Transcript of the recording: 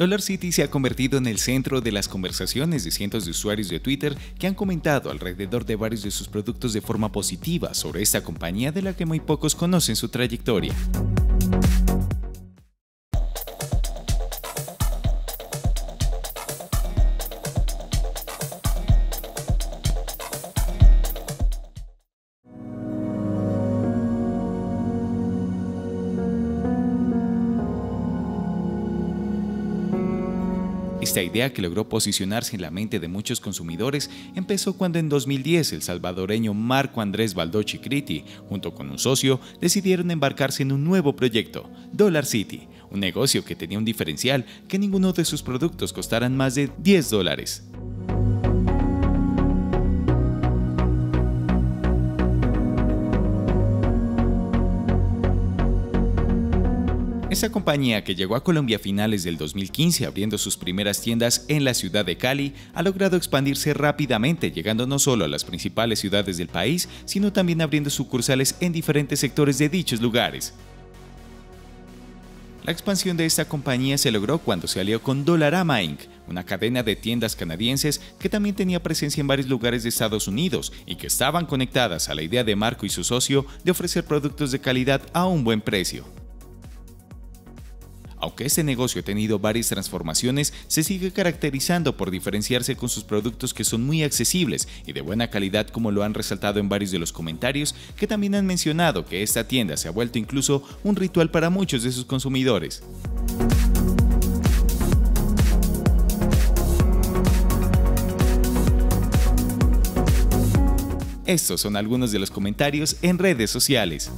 Dollarcity se ha convertido en el centro de las conversaciones de cientos de usuarios de Twitter que han comentado alrededor de varios de sus productos de forma positiva sobre esta compañía de la que muy pocos conocen su trayectoria. Esta idea, que logró posicionarse en la mente de muchos consumidores, empezó cuando en 2010 el salvadoreño Marco Andrés Baldocchi Critti, junto con un socio, decidieron embarcarse en un nuevo proyecto, Dollarcity, un negocio que tenía un diferencial: que ninguno de sus productos costaran más de $10. Esta compañía, que llegó a Colombia a finales del 2015 abriendo sus primeras tiendas en la ciudad de Cali, ha logrado expandirse rápidamente, llegando no solo a las principales ciudades del país, sino también abriendo sucursales en diferentes sectores de dichos lugares. La expansión de esta compañía se logró cuando se alió con Dollarama Inc., una cadena de tiendas canadienses que también tenía presencia en varios lugares de Estados Unidos y que estaban conectadas a la idea de Marco y su socio de ofrecer productos de calidad a un buen precio. Aunque este negocio ha tenido varias transformaciones, se sigue caracterizando por diferenciarse con sus productos, que son muy accesibles y de buena calidad, como lo han resaltado en varios de los comentarios, que también han mencionado que esta tienda se ha vuelto incluso un ritual para muchos de sus consumidores. Estos son algunos de los comentarios en redes sociales.